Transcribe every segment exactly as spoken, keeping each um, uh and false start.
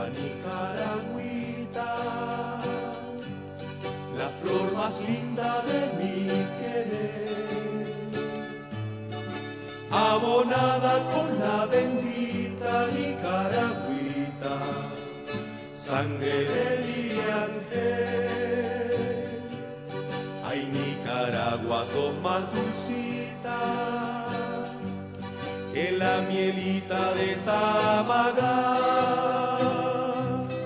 agua nicaragüita, la flor más linda de mi querer, abonada con la bendita nicaragüita, sangre de Diriangén. Ay, Nicaragua, sos más dulcita que la mielita de Tamagás,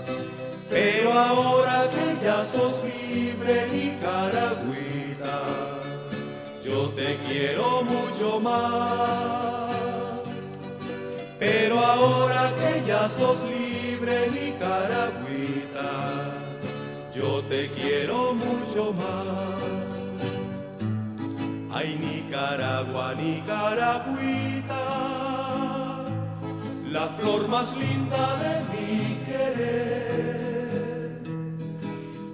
pero ahora que ya sos libre, nicaragüita, yo te quiero mucho más. Pero ahora que ya sos libre, nicaragüita, yo te quiero mucho más. Ay, Nicaragua, nicaragüita, la flor más linda de mi querer,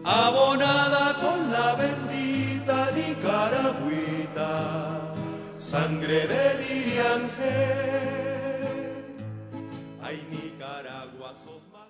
abonada con la bendita nicaragüita, sangre de Diriangén. Ay, Nicaragua, sos más...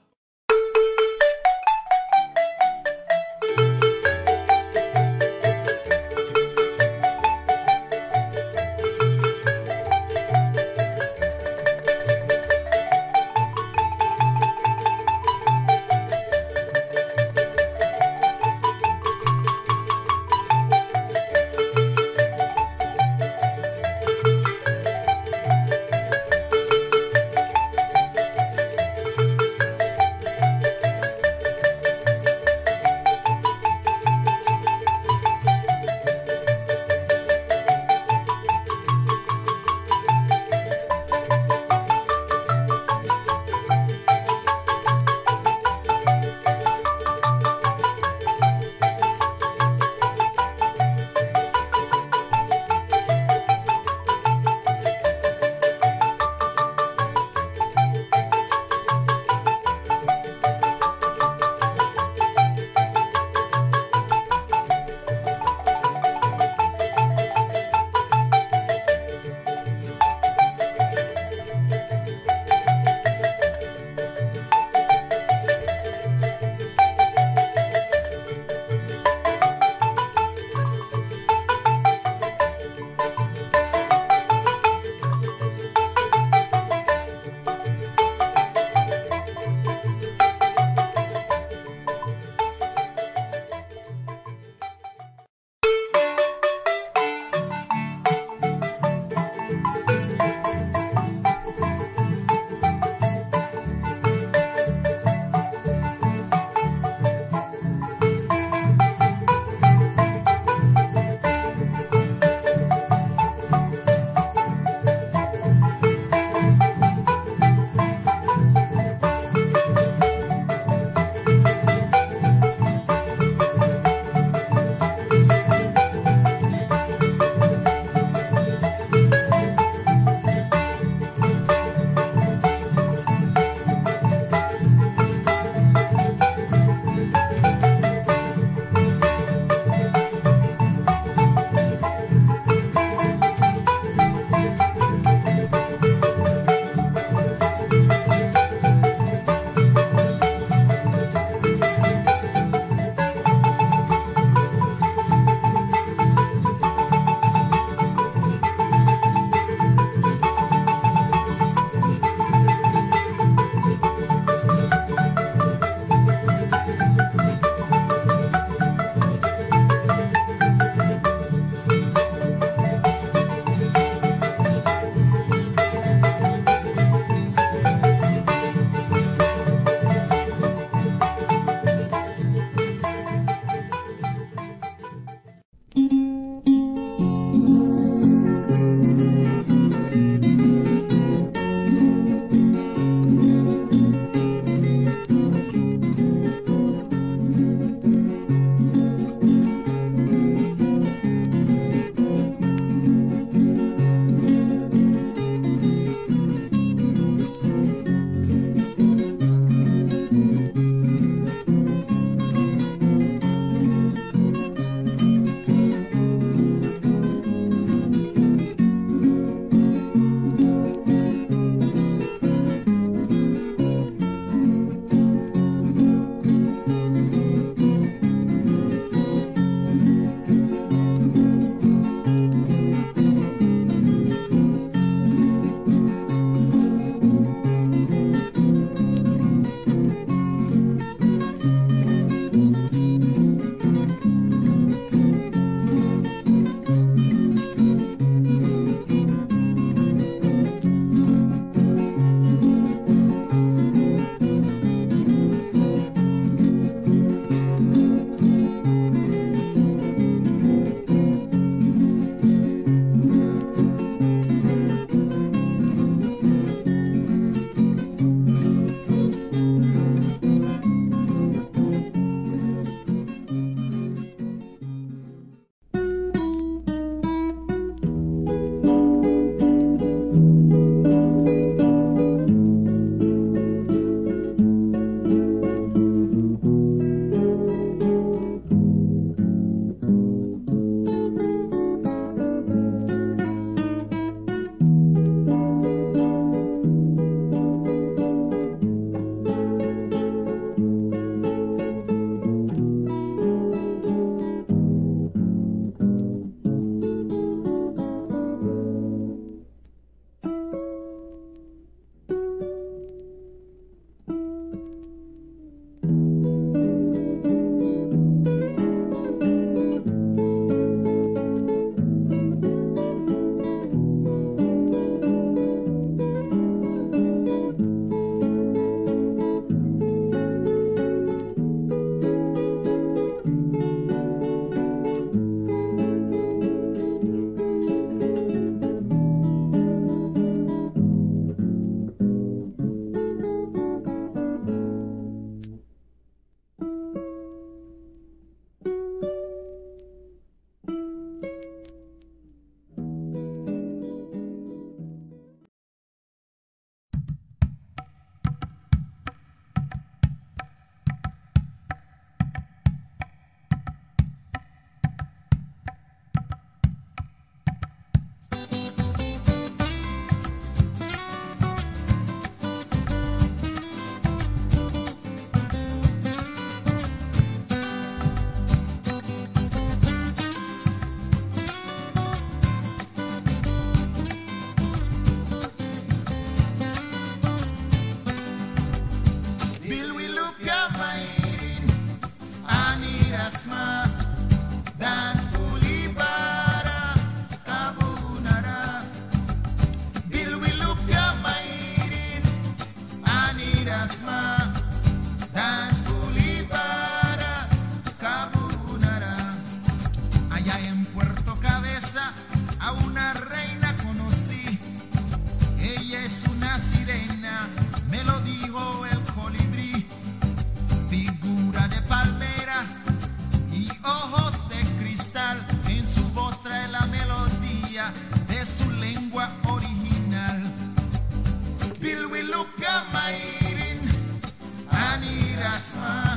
Gasma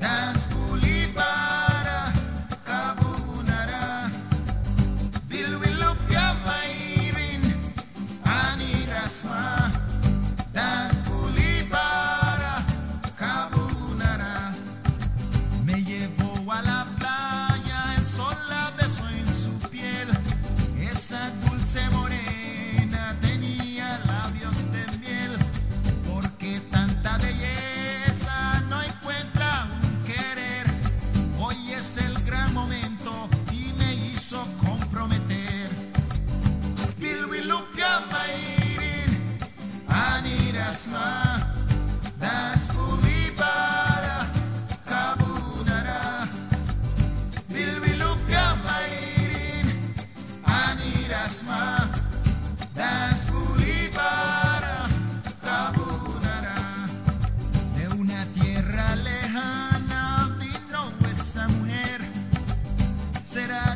dan Pulibara Kabunara Bilwilup ya Mairin Ani Rasma dan Pulibara Kabunara. Me llevó a la playa, el sol la besó en su piel, esa dulce morena tenía labios de miel, porque tanta belleza es el gran momento y me hizo comprometer. Bilwilupia Mairin Anirasma Danspulibara Kabunara Bilwilupia Mairin Anirasma Danspulibara Kabunara. De una tierra lejana será